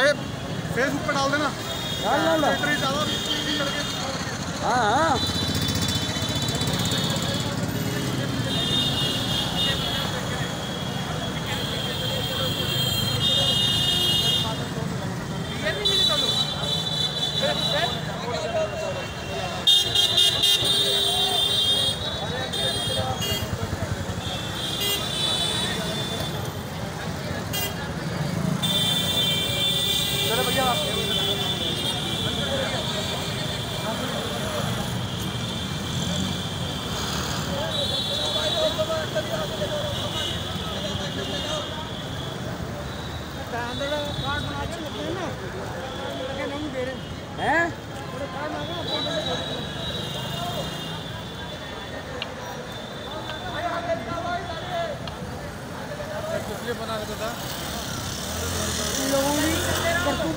अरे फेसबुक पे डाल देना। हाँ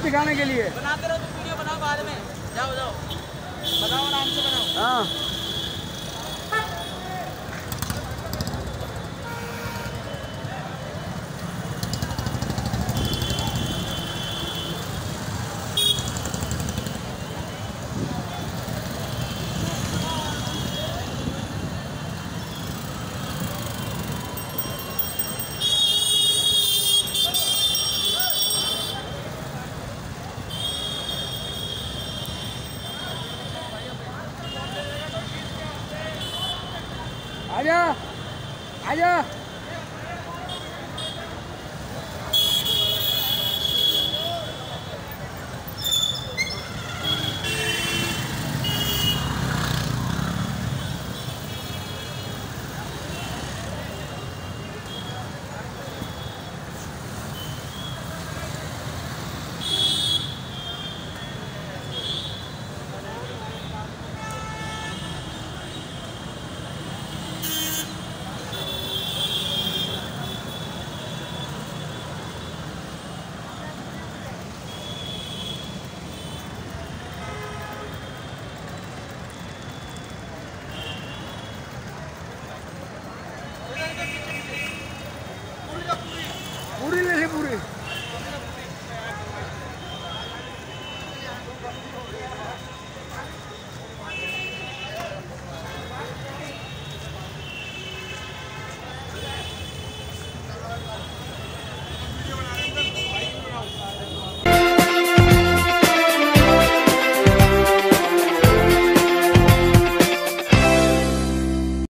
दिखाने के लिए बनाते रहो, तुम वीडियो बनाओ बाद में। जाओ जाओ बनाओ, आराम से बनाओ। हाँ आजा आजा।